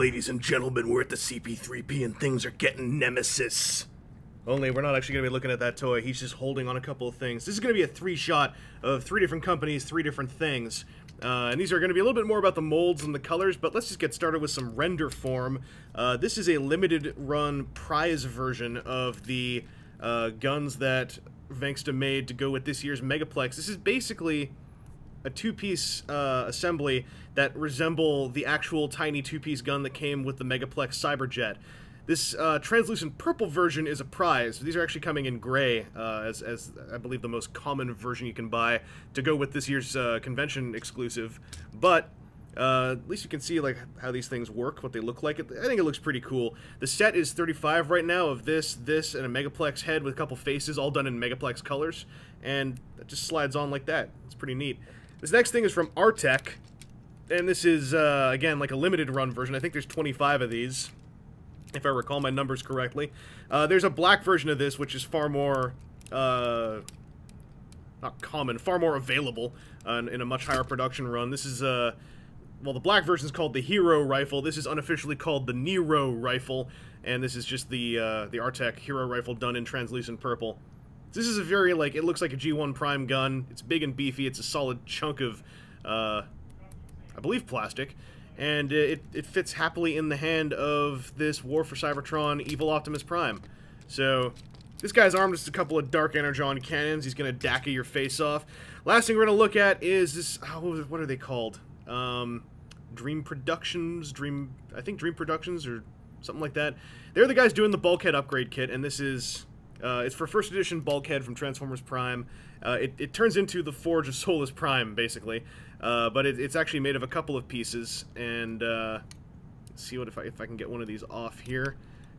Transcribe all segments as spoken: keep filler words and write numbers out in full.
ladies and gentlemen, we're at the C P three P and things are getting nemesis. Only we're not actually going to be looking at that toy. He's just holding on a couple of things. This is going to be a three-shot of three different companies, three different things. Uh, and these are going to be a little bit more about the molds and the colors, but let's just get started with some Renderform. Uh, this is a limited-run prize version of the uh, guns that Vangsta made to go with this year's Megaplex. This is basically a two-piece uh, assembly that resemble the actual tiny two-piece gun that came with the Megaplex Cyberjet. This uh, translucent purple version is a prize. These are actually coming in gray, uh, as, as I believe the most common version you can buy to go with this year's uh, convention exclusive. But uh, at least you can see like how these things work, what they look like. I think it looks pretty cool. The set is thirty-five right now of this, this, and a Megaplex head with a couple faces, all done in Megaplex colors. And it just slides on like that. It's pretty neat. This next thing is from Artek. And this is, uh, again, like a limited run version. I think there's twenty-five of these, if I recall my numbers correctly. Uh, there's a black version of this, which is far more, uh, not common, far more available uh, in, in a much higher production run. This is, uh, well, the black version is called the Hero Rifle. This is unofficially called the Nero Rifle, and this is just the, uh, the Artek Hero Rifle done in translucent purple. This is a very, like, it looks like a G one Prime gun. It's big and beefy. It's a solid chunk of, uh, I believe plastic. And it, it fits happily in the hand of this War for Cybertron Evil Optimus Prime. So, this guy's armed with a couple of Dark Energon cannons. He's going to D A C A your face off. Last thing we're going to look at is this, oh, what are they called? Um, Dream Productions, Dream, I think Dream Productions or something like that. They're the guys doing the bulkhead upgrade kit, and this is, uh, it's for first edition bulkhead from Transformers Prime. Uh, it, it turns into the Forge of Solus Prime, basically. Uh, but it, it's actually made of a couple of pieces, and uh, let's see what if I if I can get one of these off here.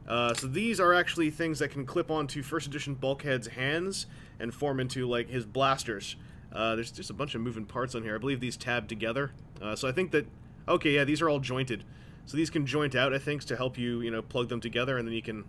Uh, so these are actually things that can clip onto first edition Bulkhead's hands and form into like his blasters. Uh, there's just a bunch of moving parts on here. I believe these tab together. Uh, so I think that okay, yeah, these are all jointed. So these can joint out, I think, to help you you know plug them together, and then you can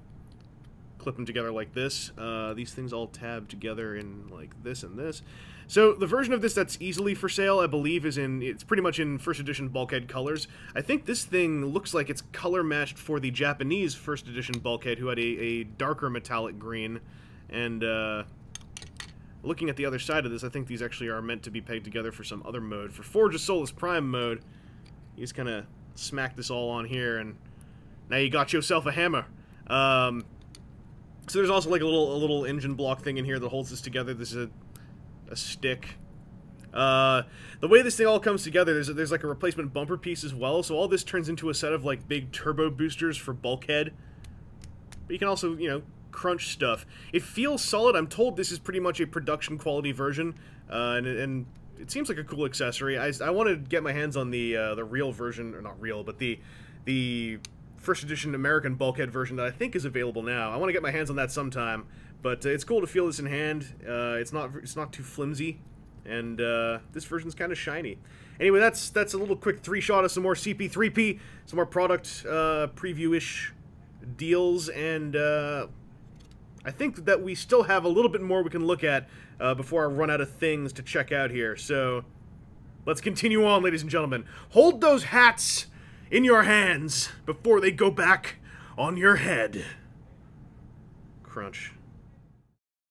clip them together like this. Uh, these things all tab together in like this and this. So the version of this that's easily for sale, I believe, is in, it's pretty much in first edition bulkhead colors. I think this thing looks like it's color matched for the Japanese first edition bulkhead, who had a, a darker metallic green. And uh, looking at the other side of this, I think these actually are meant to be pegged together for some other mode. For Forge of Solus Prime mode, you just kind of smack this all on here, and now you got yourself a hammer. Um... So there's also like a little a little engine block thing in here that holds this together. This is a, a stick. Uh, the way this thing all comes together, there's, a, there's like a replacement bumper piece as well. So all this turns into a set of like big turbo boosters for Bulkhead. But you can also, you know, crunch stuff. It feels solid. I'm told this is pretty much a production quality version. Uh, and, and it seems like a cool accessory. I, I want to get my hands on the, uh, the real version, or not real, but the... the first edition American bulkhead version that I think is available now. I want to get my hands on that sometime, but uh, it's cool to feel this in hand. Uh, it's not it's not too flimsy, and uh, this version's kind of shiny. Anyway, that's that's a little quick three shot of some more C P three P, some more product uh, preview-ish deals, and uh, I think that we still have a little bit more we can look at uh, before I run out of things to check out here. So let's continue on, ladies and gentlemen. Hold those hats in your hands before they go back on your head. Crunch.